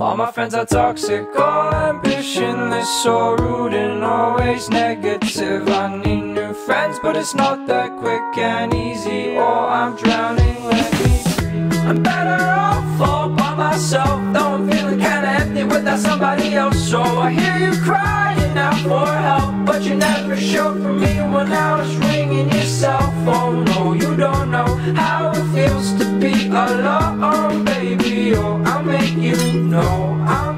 All my friends are toxic, all ambitionless, so rude and always negative. I need new friends, but it's not that quick and easy, or I'm drowning. Let me I'm better off all by myself, though I'm feeling kinda empty without somebody else. So I hear you crying out for help, but you never showed for me when I was ringing your cell phone. No, you don't know how it feels to be alone, baby. Oh, I'll make you know I'm